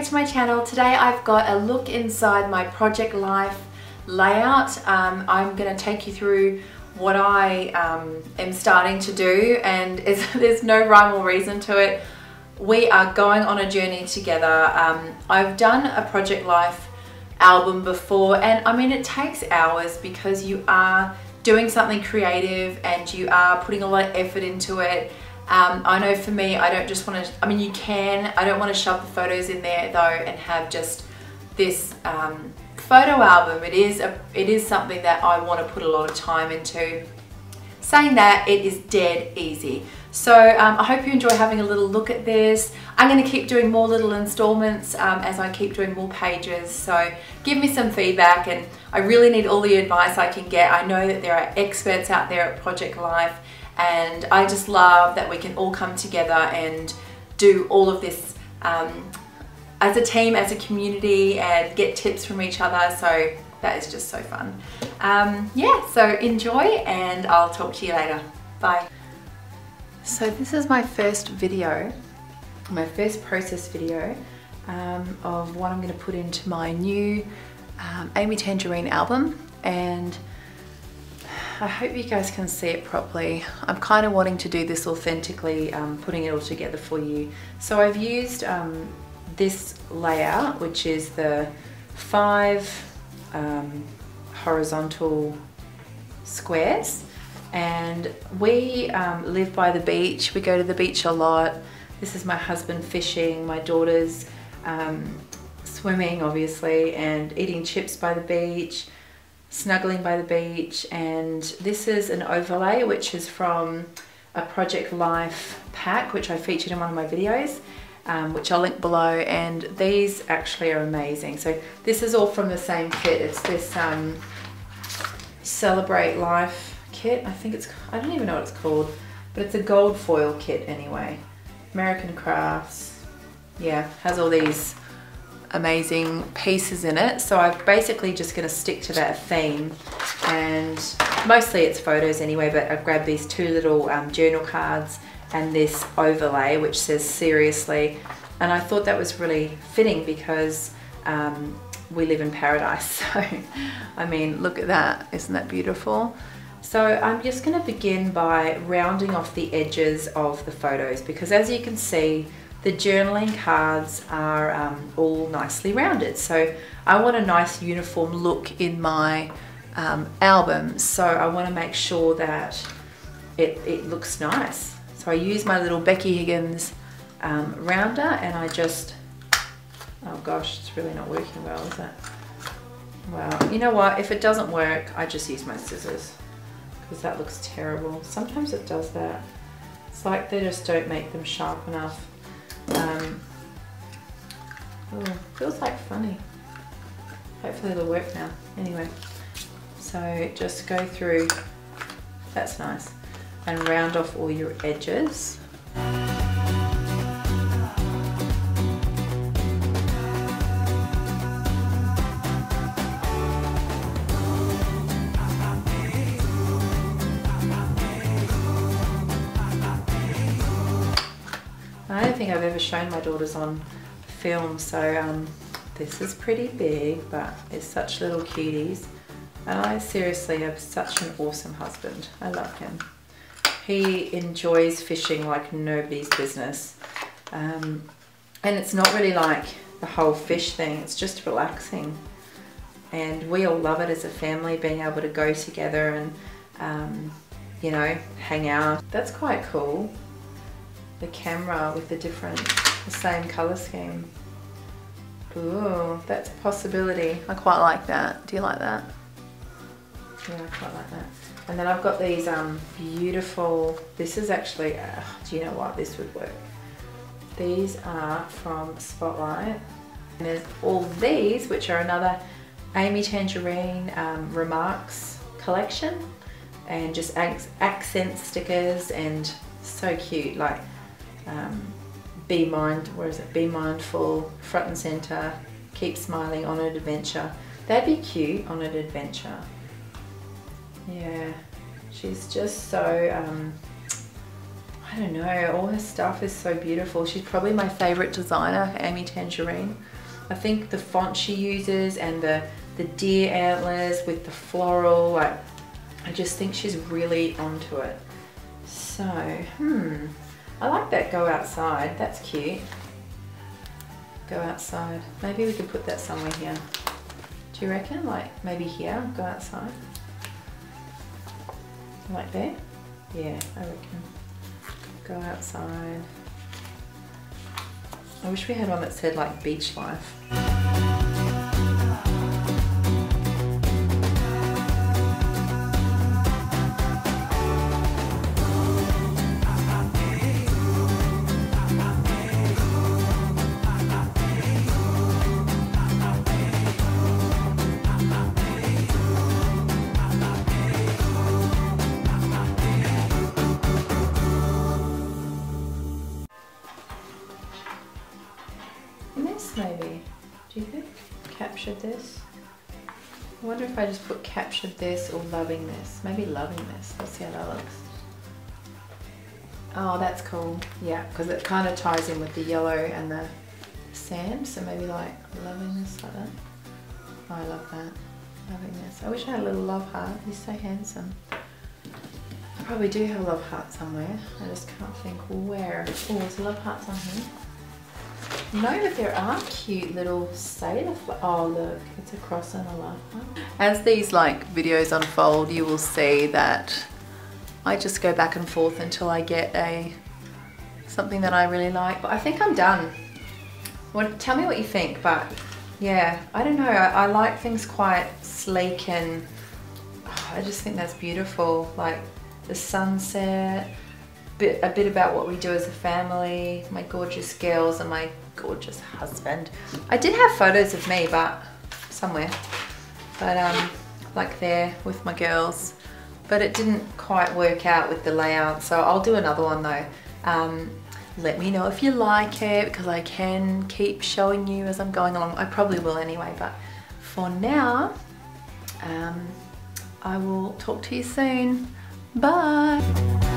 back to my channel. Today I've got a look inside my Project Life layout. I'm going to take you through what I am starting to do, and there's no rhyme or reason to it. We are going on a journey together. I've done a Project Life album before, and I mean it takes hours because you are doing something creative and you are putting a lot of effort into it. I know for me, I don't just want to, I mean you can, I don't want to shove the photos in there though and have just this photo album. It is something that I want to put a lot of time into. Saying that, it is dead easy. So I hope you enjoy having a little look at this. I'm going to keep doing more little installments as I keep doing more pages, so give me some feedback, and I really need all the advice I can get. I know that there are experts out there at Project Life, and I just love that we can all come together and do all of this as a team, as a community, and get tips from each other, so that is just so fun. Yeah, so enjoy, and I'll talk to you later. Bye. So this is my first video, my first process video of what I'm going to put into my new Amy Tangerine album, and I hope you guys can see it properly. I'm kind of wanting to do this authentically, putting it all together for you. So I've used this layout, which is the 5 horizontal squares, and we live by the beach. We go to the beach a lot. This is my husband fishing, my daughters swimming obviously, and eating chips by the beach, snuggling by the beach. And this is an overlay which is from a Project Life pack which I featured in one of my videos, which I'll link below, and these actually are amazing. So this is all from the same kit. It's this Celebrate Life kit, I think it's, I don't even know what it's called, but it's a gold foil kit anyway. American Crafts, yeah, has all these amazing pieces in it. So I'm basically just going to stick to that theme, and mostly it's photos anyway, but I've grabbed these 2 little journal cards and this overlay which says seriously, and I thought that was really fitting because we live in paradise, so I mean look at that, isn't that beautiful? So I'm just going to begin by rounding off the edges of the photos, because as you can see the journaling cards are all nicely rounded, so I want a nice uniform look in my album, so I want to make sure that it looks nice. So I use my little Becky Higgins rounder, and I just, oh gosh, it's really not working well, is it? Well, you know what, if it doesn't work I just use my scissors, because that looks terrible. Sometimes it does that, it's like they just don't make them sharp enough. Oh, feels like funny. Hopefully it'll work now. Anyway, so just go through, that's nice, and round off all your edges. I don't think I've ever shown my daughters on film, so this is pretty big, but they're such little cuties, and I seriously have such an awesome husband. I love him. He enjoys fishing like nobody's business, and it's not really like the whole fish thing, it's just relaxing, and we all love it as a family, being able to go together and you know, hang out. That's quite cool. The camera with the same color scheme. Ooh, that's a possibility. I quite like that. Do you like that? Yeah, I quite like that. And then I've got these beautiful, this is actually, do you know what, this would work. These are from Spotlight. And there's all these, which are another Amy Tangerine remarks collection, and just accent stickers, and so cute, like be mindful, where is it? Be mindful, front and center, keep smiling, on an adventure. That'd be cute, on an adventure. Yeah, she's just so, I I don't know, all her stuff is so beautiful. She's probably my favorite designer, Amy Tangerine. I think the font she uses and the deer antlers with the floral, like, I just think she's really onto it. So, I like that go outside, that's cute. Go outside. Maybe we could put that somewhere here. Do you reckon? Like maybe here, go outside. Like there? Yeah, I reckon. Go outside. I wish we had one that said like beach life. Maybe. Do you think? Captured this? I wonder if I just put captured this or loving this. Maybe loving this. Let's see how that looks. Oh, that's cool. Yeah, because it kind of ties in with the yellow and the sand. So maybe like loving this like that. Oh, I love that. Loving this. I wish I had a little love heart. He's so handsome. I probably do have a love heart somewhere. I just can't think where. Oh, there's love hearts on here. No, but there are cute little sailor flowers. Oh look, it's a cross and a love heart. As these like videos unfold, you will see that I just go back and forth until I get something that I really like. But I think I'm done. Well, tell me what you think, but yeah, I don't know. I like things quite sleek and I just think that's beautiful. Like the sunset, a bit about what we do as a family, my gorgeous girls and my gorgeous husband. I did have photos of me, but somewhere, but like there with my girls, but it didn't quite work out with the layout, so I'll do another one though. Let me know if you like it, because I can keep showing you as I'm going along. I probably will anyway, but for now, I will talk to you soon. Bye.